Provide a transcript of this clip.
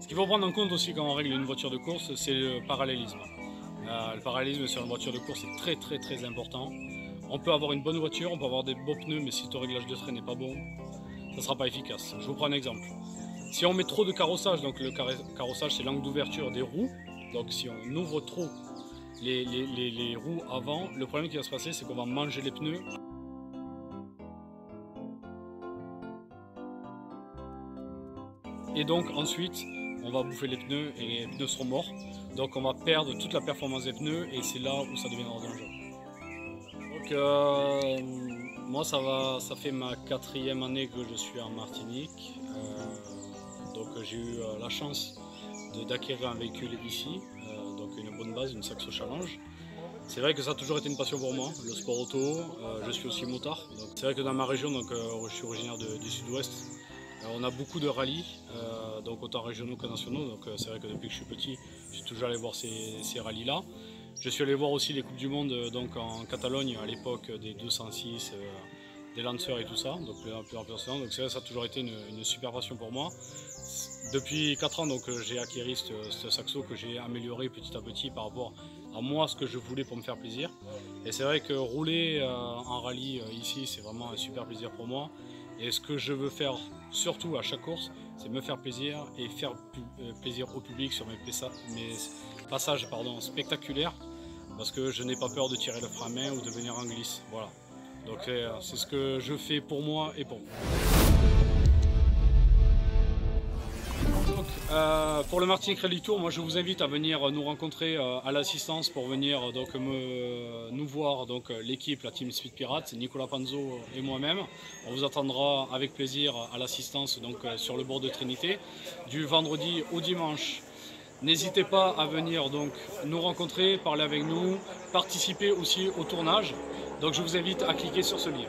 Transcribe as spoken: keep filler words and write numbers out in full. Ce qu'il faut prendre en compte aussi quand on règle une voiture de course, c'est le parallélisme. Euh, le parallélisme sur une voiture de course est très très très important. On peut avoir une bonne voiture, on peut avoir des beaux pneus, mais si ton réglage de train n'est pas bon, ça ne sera pas efficace. Je vous prends un exemple. Si on met trop de carrossage, donc le carrossage c'est l'angle d'ouverture des roues, donc si on ouvre trop les, les, les, les roues avant, le problème qui va se passer c'est qu'on va manger les pneus. Et donc ensuite, on va bouffer les pneus et les pneus seront morts. Donc on va perdre toute la performance des pneus et c'est là où ça deviendra dangereux. Donc euh, moi ça, va, ça fait ma quatrième année que je suis en Martinique. Euh, donc j'ai eu la chance d'acquérir un véhicule ici, euh, donc une bonne base, une Saxo Challenge. C'est vrai que ça a toujours été une passion pour moi, le sport auto. Euh, je suis aussi motard. C'est vrai que dans ma région, donc, euh, je suis originaire de, du sud-ouest, on a beaucoup de rallyes, euh, donc autant régionaux que nationaux, donc euh, c'est vrai que depuis que je suis petit, je suis toujours allé voir ces, ces rallyes-là. Je suis allé voir aussi les Coupes du Monde euh, donc en Catalogne, à l'époque des deux cent six, euh, des lanceurs et tout ça, donc plusieurs personnes. Donc c'est vrai que ça a toujours été une, une super passion pour moi. Depuis quatre ans, donc j'ai acquéri ce, ce Saxo que j'ai amélioré petit à petit par rapport à moi, ce que je voulais pour me faire plaisir. Et c'est vrai que rouler euh, en rallye euh, ici, c'est vraiment un super plaisir pour moi. Et ce que je veux faire, surtout à chaque course, c'est me faire plaisir et faire plaisir au public sur mes, mes passages pardon, spectaculaires, parce que je n'ai pas peur de tirer le frein à main ou de venir en glisse. Voilà. Donc c'est ce que je fais pour moi et pour vous. Donc, euh, pour le Martinique Rallye Tour, moi je vous invite à venir nous rencontrer à l'assistance pour venir donc, me, nous voir, l'équipe, la Team Speed Pirates, Nicolas Panzo et moi-même. On vous attendra avec plaisir à l'assistance sur le bord de Trinité du vendredi au dimanche. N'hésitez pas à venir donc, nous rencontrer, parler avec nous, participer aussi au tournage. Donc je vous invite à cliquer sur ce lien.